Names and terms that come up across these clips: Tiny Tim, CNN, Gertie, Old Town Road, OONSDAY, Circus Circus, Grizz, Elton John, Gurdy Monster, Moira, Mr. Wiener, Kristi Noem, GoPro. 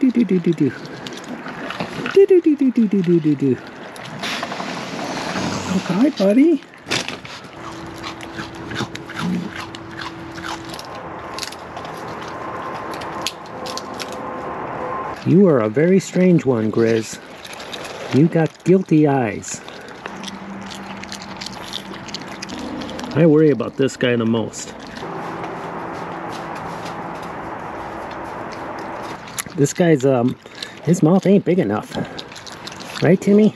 Do. Oh, hi, buddy. You are a very strange one, Grizz. You got guilty eyes. I worry about this guy the most. This guy's, his mouth ain't big enough. Right, Timmy?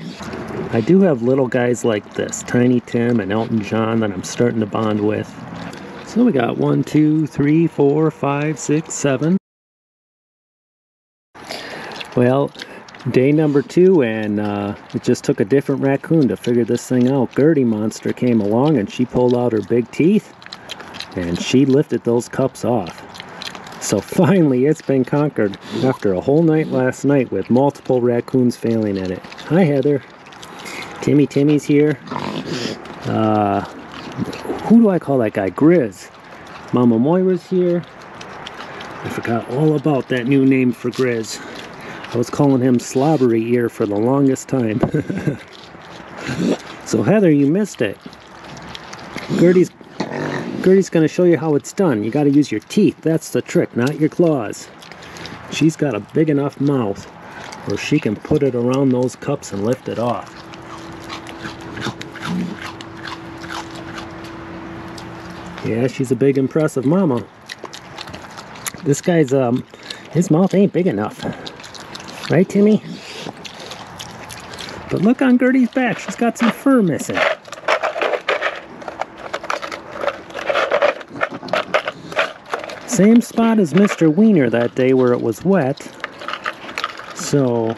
I do have little guys like this, Tiny Tim and Elton John, that I'm starting to bond with. So we got 1, 2, 3, 4, 5, 6, 7. Well, day number 2, and it just took a different raccoon to figure this thing out. Gila Monster came along and she pulled out her big teeth and she lifted those cups off. So finally it's been conquered after a whole night last night with multiple raccoons failing at it. Hi, Heather. Timmy's here. Who do I call that guy? Grizz. Mama Moira's here. I forgot all about that new name for Grizz. I was calling him Slobbery Ear for the longest time. So Heather, you missed it. Gertie's going to show you how it's done. You got to use your teeth. That's the trick, not your claws. She's got a big enough mouth where she can put it around those cups and lift it off. Yeah, she's a big, impressive mama. This guy's, his mouth ain't big enough. Right, Timmy? But look on Gertie's back. She's got some fur missing. Same spot as Mr. Wiener that day where it was wet. So,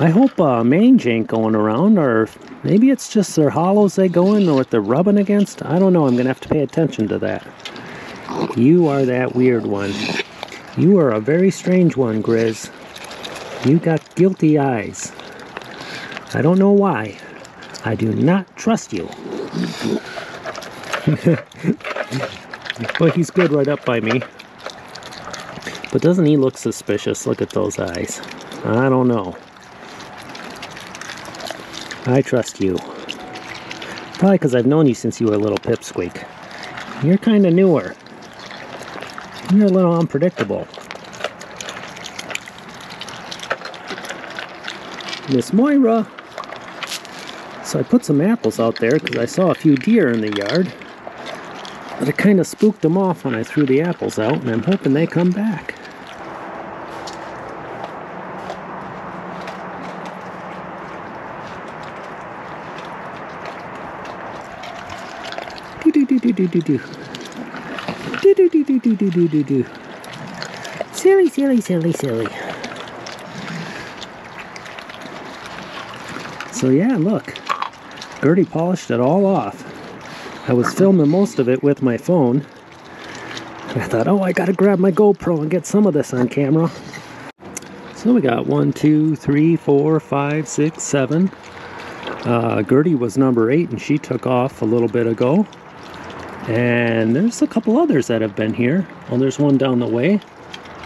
I hope mange ain't going around, or maybe it's just their hollows they go in or what they're rubbing against. I don't know. I'm going to have to pay attention to that. You are that weird one. You are a very strange one, Grizz. You got guilty eyes. I don't know why. I do not trust you. But he's good right up by me. But doesn't he look suspicious? Look at those eyes. I don't know. I trust you. Probably because I've known you since you were a little pipsqueak. You're kind of newer. You're a little unpredictable. Miss Moira. So I put some apples out there because I saw a few deer in the yard, but it kind of spooked them off when I threw the apples out, and I'm hoping they come back. Silly, silly, silly, silly. So yeah, look, Gertie polished it all off. I was filming most of it with my phone. And I thought, oh, I gotta grab my GoPro and get some of this on camera. So we got 1, 2, 3, 4, 5, 6, 7. Gertie was number 8 and she took off a little bit ago. And there's a couple others that have been here. Oh, there's one down the way.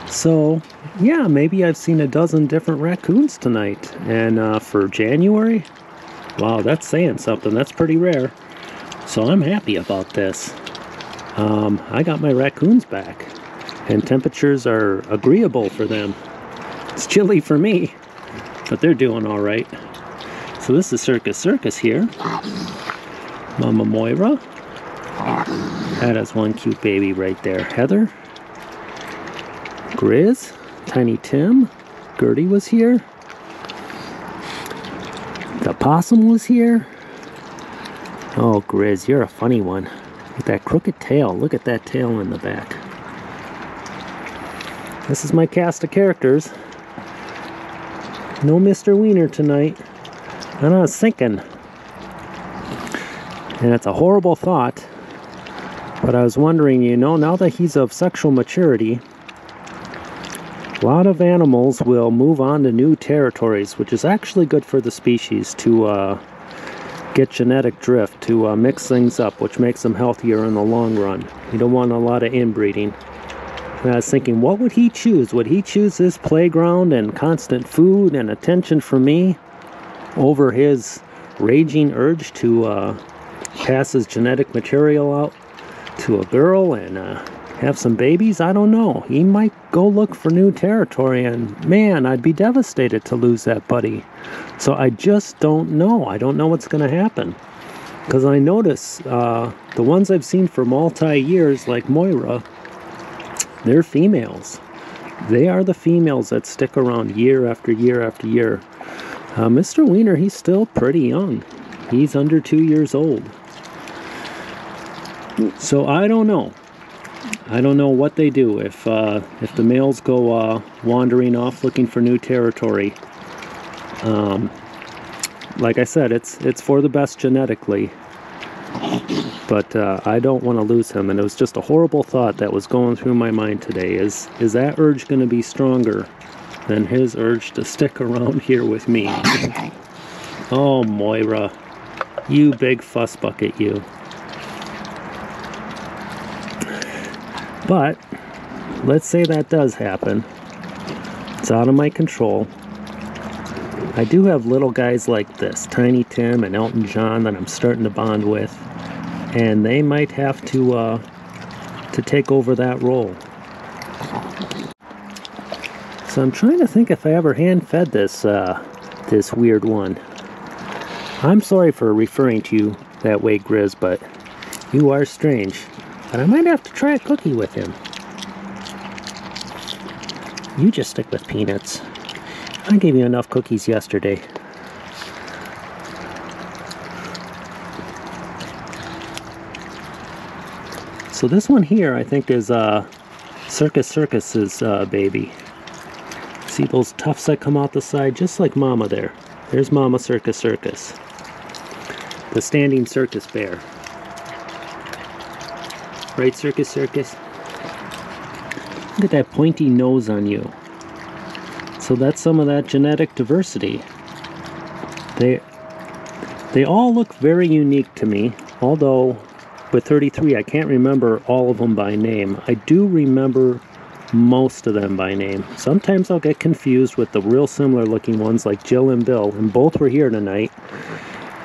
So, yeah, maybe I've seen a dozen different raccoons tonight. And for January, wow, that's saying something. That's pretty rare. So I'm happy about this. I got my raccoons back. And temperatures are agreeable for them. It's chilly for me, but they're doing all right. So this is Circus Circus here. Mama Moira. That is one cute baby right there. Heather. Grizz, Tiny Tim, Gertie was here, the possum was here. Oh, Grizz, you're a funny one with that crooked tail. Look at that tail in the back. This is my cast of characters. No Mr. Wiener tonight. And I was thinking, and it's a horrible thought, but I was wondering, you know, now that he's of sexual maturity, a lot of animals will move on to new territories, which is actually good for the species to get genetic drift, to mix things up, which makes them healthier in the long run. You don't want a lot of inbreeding. And I was thinking, what would he choose? Would he choose this playground and constant food and attention for me over his raging urge to pass his genetic material out to a girl and have some babies? I don't know. He might go look for new territory, and man, I'd be devastated to lose that buddy. So I just don't know. I don't know what's going to happen. Because I notice the ones I've seen for multi-years, like Moira, they're females. They are the females that stick around year after year after year. Mr. Wiener, he's still pretty young. He's under 2 years old. So I don't know. I don't know what they do if the males go wandering off looking for new territory. Like I said, it's for the best genetically. But I don't want to lose him, and it was just a horrible thought that was going through my mind today. Is that urge going to be stronger than his urge to stick around here with me? Oh, Moira, you big fuss bucket, you. But let's say that does happen. It's out of my control. I do have little guys like this, Tiny Tim and Elton John, that I'm starting to bond with, and they might have to take over that role. So I'm trying to think if I ever hand-fed this this weird one. I'm sorry for referring to you that way, Grizz, but you are strange. But I might have to try a cookie with him. You just stick with peanuts. I gave you enough cookies yesterday. So this one here, I think, is Circus Circus's baby. See those tufts that come out the side, just like Mama there. There's Mama Circus Circus, the standing circus bear. Right, Circus Circus? Look at that pointy nose on you. So that's some of that genetic diversity. They all look very unique to me, although with 33 I can't remember all of them by name. I do remember most of them by name. Sometimes I'll get confused with the real similar looking ones like Jill and Bill, and both were here tonight.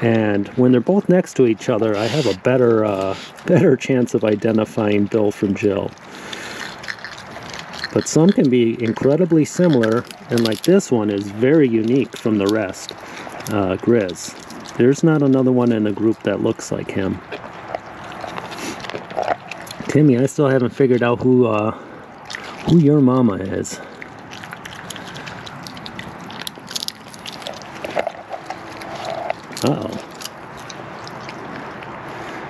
And when they're both next to each other, I have a better chance of identifying Bill from Jill. But some can be incredibly similar, and like this one is very unique from the rest, Grizz. There's not another one in the group that looks like him. Timmy, I still haven't figured out who your mama is. Uh-oh.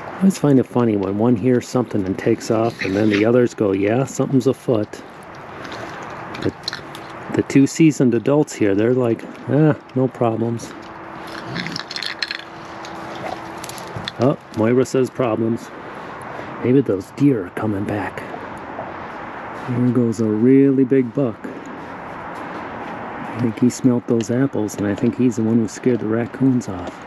I always find it funny when one hears something and takes off, and then the others go, yeah, something's afoot. The two seasoned adults here, they're like, no problems. Oh, Moira says problems. Maybe those deer are coming back. There goes a really big buck. I think he smelt those apples, and I think he's the one who scared the raccoons off.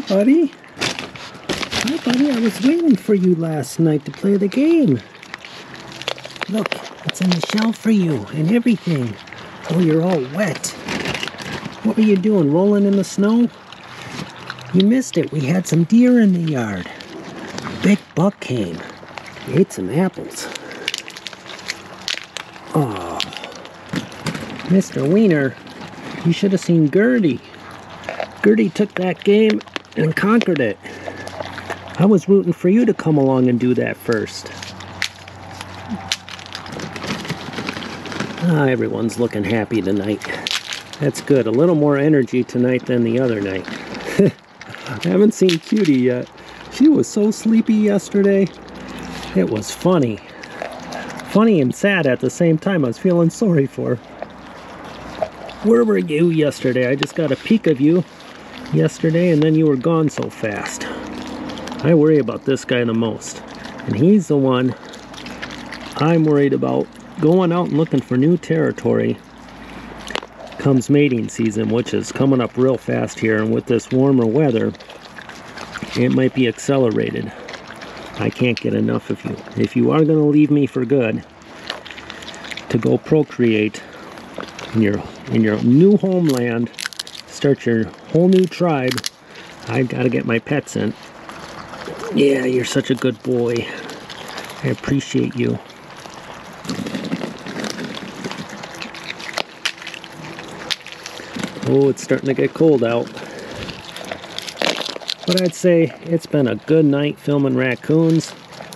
Hi, buddy. Hi, buddy. I was waiting for you last night to play the game. Look, it's on the shelf for you and everything. Oh, you're all wet. What were you doing, rolling in the snow? You missed it. We had some deer in the yard. A big buck came. He ate some apples. Oh, Mr. Wiener, you should have seen Gertie. Gertie took that game and conquered it. I was rooting for you to come along and do that first. Ah, everyone's looking happy tonight. That's good. A little more energy tonight than the other night. I haven't seen Cutie yet. She was so sleepy yesterday. It was funny. Funny and sad at the same time. I was feeling sorry for her. Where were you yesterday? I just got a peek of you yesterday, and then you were gone so fast. I worry about this guy the most. And he's the one I'm worried about. Going out and looking for new territory comes mating season, which is coming up real fast here, and with this warmer weather, it might be accelerated. I can't get enough of you. If you are going to leave me for good to go procreate in your new homeland, start your whole new tribe, I gotta get my pets in. Yeah, you're such a good boy. I appreciate you. Oh, it's starting to get cold out. But I'd say it's been a good night filming raccoons.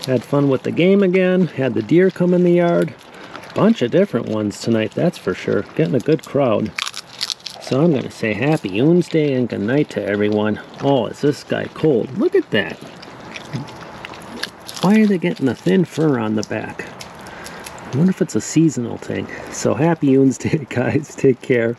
Had fun with the game again. Had the deer come in the yard. Bunch of different ones tonight, that's for sure. Getting a good crowd. So I'm going to say happy OONSDAY and good night to everyone. Oh, is this guy cold? Look at that. Why are they getting a thin fur on the back? I wonder if it's a seasonal thing. So happy OONSDAY, guys. Take care.